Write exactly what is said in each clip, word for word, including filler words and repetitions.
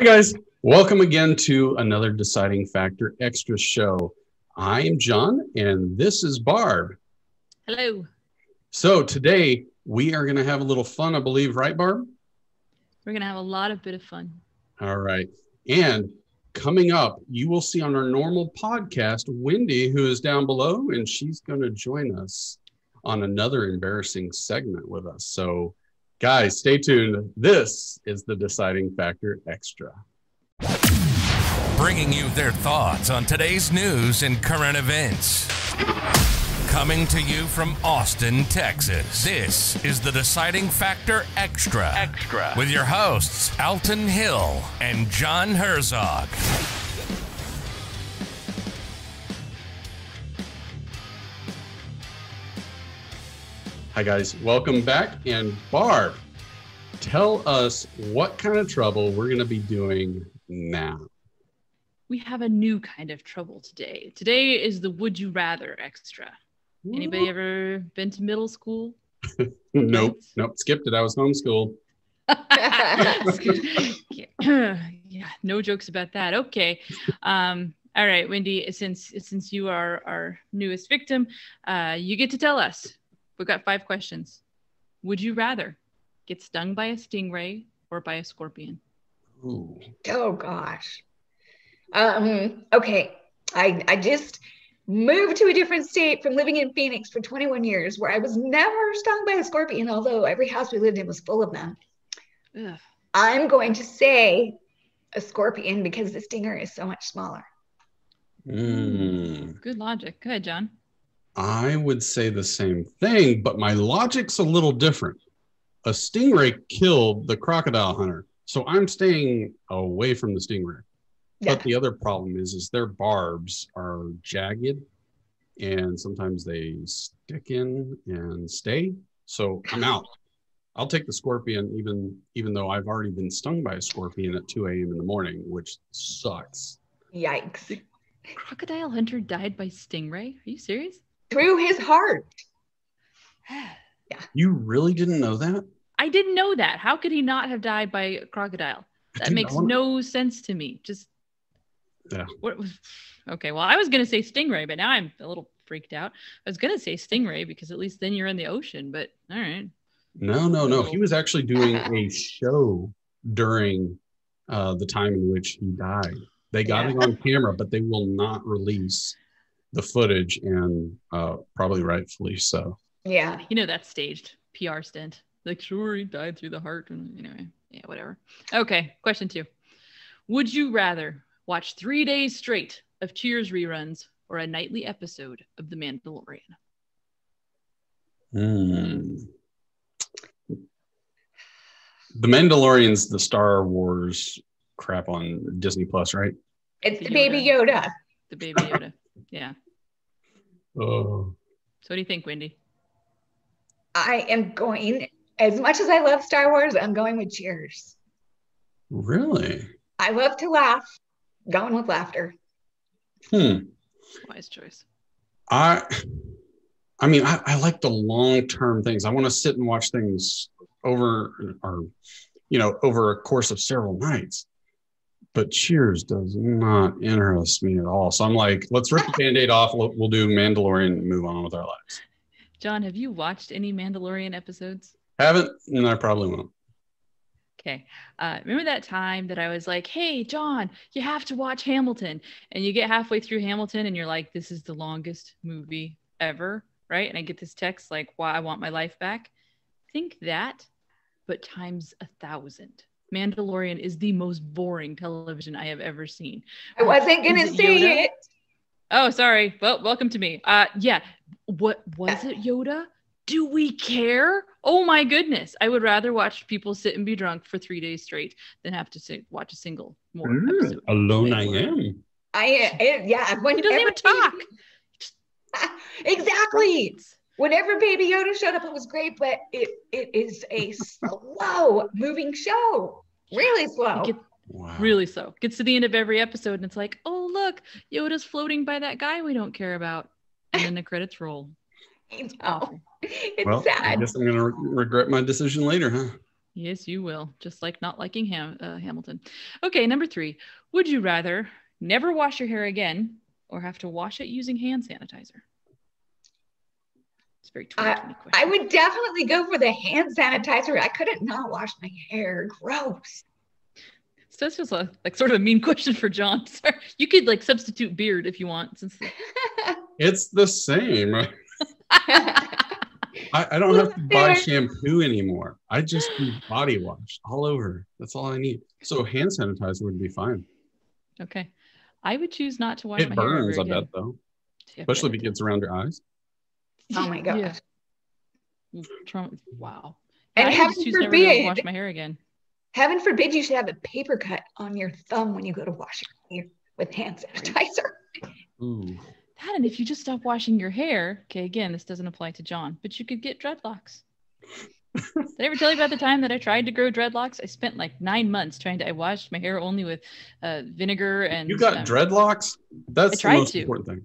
Hi guys, welcome again to another Deciding Factor Extra show. I am John and this is Barb. Hello. So today we are going to have a little fun, I believe, right Barb? We're going to have a lot of bit of fun. All right. And coming up, you will see on our normal podcast, Wendy, who is down below, and she's going to join us on another embarrassing segment with us. So guys, stay tuned. This is the Deciding Factor Extra. Bringing you their thoughts on today's news and current events. Coming to you from Austin, Texas, this is the Deciding Factor Extra. Extra. With your hosts, Alton Hill and John Herzog. Hi guys, welcome back. And Barb, tell us what kind of trouble we're going to be doing now. We have a new kind of trouble today. Today is the Would You Rather Extra. Anybody ever been to middle school? Nope, nope, skipped it. I was homeschooled. Yeah, no jokes about that. Okay. Um, all right, Wendy, since since you are our newest victim, uh, you get to tell us. We've got five questions. Would you rather get stung by a stingray or by a scorpion? Ooh. Oh, gosh. Um, okay. I, I just moved to a different state from living in Phoenix for twenty-one years, where I was never stung by a scorpion, although every house we lived in was full of them. Ugh. I'm going to say a scorpion because the stinger is so much smaller. Mm. Good logic. Go ahead, John. I would say the same thing, but my logic's a little different. A stingray killed the crocodile hunter, so I'm staying away from the stingray. Yeah. But the other problem is, is their barbs are jagged, and sometimes they stick in and stay. So I'm out. I'll take the scorpion, even even though I've already been stung by a scorpion at two a m in the morning, which sucks. Yikes. The crocodile hunter died by stingray? Are you serious? Through his heart. Yeah. You really didn't know that? I didn't know that. How could he not have died by a crocodile? That makes no sense to me. Just, yeah. What was, okay, well, I was going to say stingray, but now I'm a little freaked out. I was going to say stingray because at least then you're in the ocean, but all right. No, no, no. He was actually doing a show during uh, the time in which he died. They got yeah. it on camera, but they will not release the footage, and uh, probably rightfully so. Yeah, you know, that's staged P R stunt. Like, sure, he died through the heart. And anyway, yeah, whatever. Okay, question two. Would you rather watch three days straight of Cheers reruns or a nightly episode of The Mandalorian? Mm. The Mandalorian's the Star Wars crap on Disney Plus, right? It's the Baby Yoda. Yoda. The Baby Yoda. Yeah. Oh. So what do you think, Wendy? I am going, as much as I love Star Wars, I'm going with Cheers. Really? I love to laugh. Going with laughter. Hmm. Wise choice. I I mean, I, I like the long-term things. I want to sit and watch things over, or, you know, over a course of several nights. But Cheers does not interest me at all. So I'm like, let's rip the Band-Aid off. We'll do Mandalorian and move on with our lives. John, have you watched any Mandalorian episodes? Haven't, and I probably won't. Okay. Uh, remember that time that I was like, hey, John, you have to watch Hamilton. And you get halfway through Hamilton and you're like, this is the longest movie ever, right? And I get this text like, why I want my life back. Think that, but times a thousand. Mandalorian is the most boring television I have ever seen. I wasn't going to say it. Oh, sorry. Well, welcome to me. Uh, yeah. What was it, Yoda? Do we care? Oh my goodness. I would rather watch people sit and be drunk for three days straight than have to sit, watch a single more mm, episode. Alone I am. I, I yeah. When he doesn't even talk. Exactly. Whenever Baby Yoda showed up, it was great, but it, it is a slow-moving show. Really slow. Gets, wow. Really slow. Gets to the end of every episode, and it's like, oh, look, Yoda's floating by that guy we don't care about. And then the credits roll. It's awful. It's well, sad. I guess I'm going to re regret my decision later, huh? Yes, you will. Just like not liking Ham uh, Hamilton. Okay, number three. Would you rather never wash your hair again or have to wash it using hand sanitizer? It's a very twenty twenty question. I would definitely go for the hand sanitizer. I couldn't not wash my hair. Gross. So that's just a, like sort of a mean question for John. Sorry. You could like substitute beard if you want. Since it's the same. I, I don't have to buy shampoo anymore. I just need body wash all over. That's all I need. So hand sanitizer would be fine. Okay. I would choose not to wash it my burns, hair. It burns, I bet, though. Yeah, especially if it gets around your eyes. Oh, my gosh. Yeah. Trauma. Wow. And I heaven would choose forbid, never to wash my hair again. Heaven forbid you should have a paper cut on your thumb when you go to wash your hair with hand sanitizer. Ooh. That, and if you just stop washing your hair, okay, again, this doesn't apply to John, but you could get dreadlocks. Did I ever tell you about the time that I tried to grow dreadlocks? I spent like nine months trying to, I washed my hair only with uh, vinegar and- You got um, dreadlocks? That's the most to. important thing.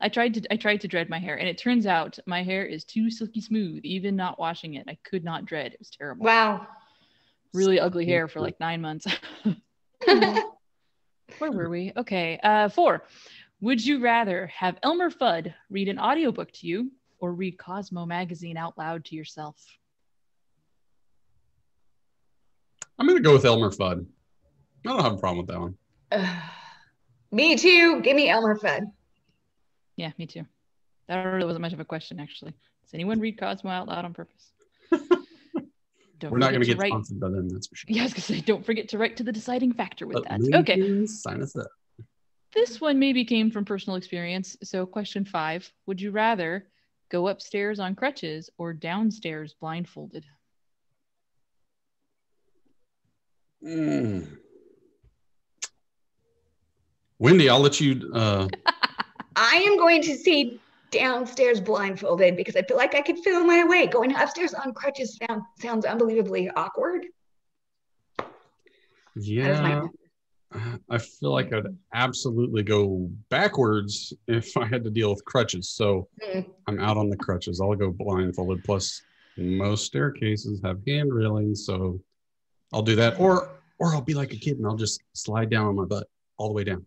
I tried to, I tried to dread my hair, and it turns out my hair is too silky smooth, even not washing it. I could not dread, it was terrible. Wow. Really so ugly hair for like nine months. Where were we? Okay, uh, four. Would you rather have Elmer Fudd read an audiobook to you or read Cosmo magazine out loud to yourself? I'm going to go with Elmer Fudd. I don't have a problem with that one. Uh, me too. Give me Elmer Fudd. Yeah, me too. That really wasn't much of a question, actually. Does anyone read Cosmo out loud on purpose? Don't We're not going to get sponsored by them, that's for sure. Yeah, I was going to say, don't forget to write to the deciding factor with but that. Okay. Sign us up. This one maybe came from personal experience. So question five, would you rather go upstairs on crutches or downstairs blindfolded? Mm. Wendy, I'll let you. Uh... I am going to say downstairs blindfolded because I feel like I could feel my way. Going upstairs on crutches sound, sounds unbelievably awkward. Yeah. I feel like I'd absolutely go backwards if I had to deal with crutches. So mm. I'm out on the crutches. I'll go blindfolded. Plus, most staircases have hand railings, so I'll do that. Or, or I'll be like a kid and I'll just slide down on my butt all the way down.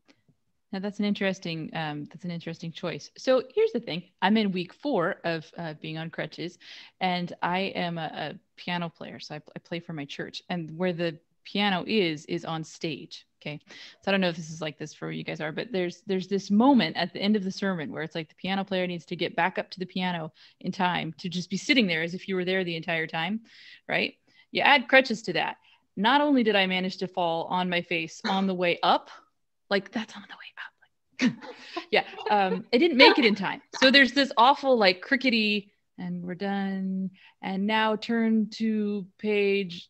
Now that's an interesting, um, that's an interesting choice. So here's the thing: I'm in week four of uh, being on crutches, and I am a, a piano player. So I, I play for my church, and where the piano is is on stage. Okay, so I don't know if this is like this for you guys are, but there's there's this moment at the end of the sermon where it's like the piano player needs to get back up to the piano in time to just be sitting there as if you were there the entire time, right? You add crutches to that. Not only did I manage to fall on my face on the way up, like that's on the way up. yeah, um, I didn't make it in time. So there's this awful like crickety, and we're done. And now turn to page.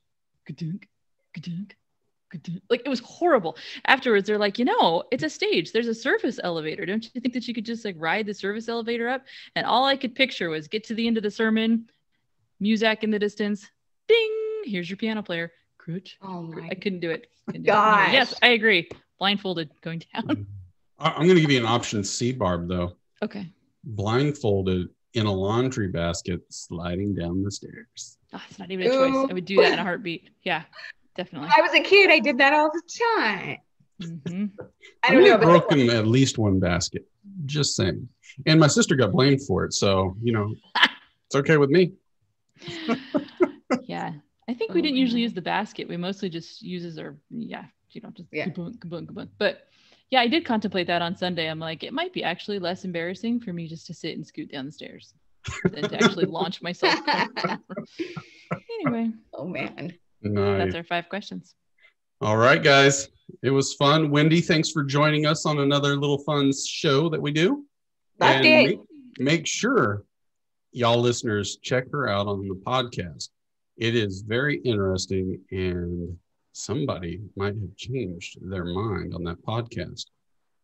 Like it was horrible. Afterwards, they're like, you know, it's a stage. There's a service elevator. Don't you think that you could just like ride the service elevator up? And all I could picture was get to the end of the sermon, music in the distance, ding, here's your piano player. Crutch. Oh my I couldn't do it. Couldn't do gosh. It. Yes, I agree. Blindfolded, going down. I'm going to give you an option C, Barb, though. Okay. Blindfolded in a laundry basket, sliding down the stairs. Oh, it's not even a choice. Ooh. I would do that in a heartbeat. Yeah, definitely. When I was a kid, I did that all the time. Mm-hmm. I don't I know. Broken at least one basket. Just saying. And my sister got blamed for it. So, you know, it's okay with me. yeah. I think we didn't usually use the basket. We mostly just uses our, yeah, you know, just yeah. Kaboom, kaboom, kaboom. But yeah, I did contemplate that on Sunday. I'm like, it might be actually less embarrassing for me just to sit and scoot down the stairs than to actually launch myself. Anyway. Oh, man. Nice. That's our five questions. All right, guys. It was fun. Wendy, thanks for joining us on another little fun show that we do. That's and it. Make, make sure y'all listeners check her out on the podcast. It is very interesting, and somebody might have changed their mind on that podcast.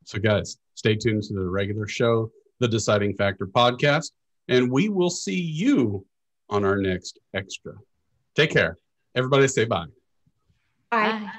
So guys, stay tuned to the regular show, The Deciding Factor Podcast, and we will see you on our next extra. Take care. Everybody say bye. Bye.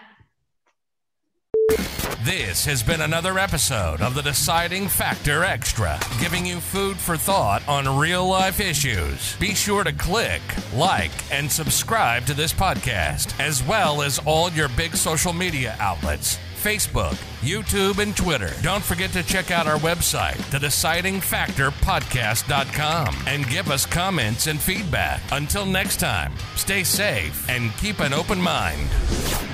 Bye. This has been another episode of the Deciding Factor Extra, giving you food for thought on real-life issues. Be sure to click, like, and subscribe to this podcast, as well as all your big social media outlets. Facebook, YouTube, and Twitter. Don't forget to check out our website, the deciding factor podcast dot com, and give us comments and feedback. Until next time, stay safe and keep an open mind.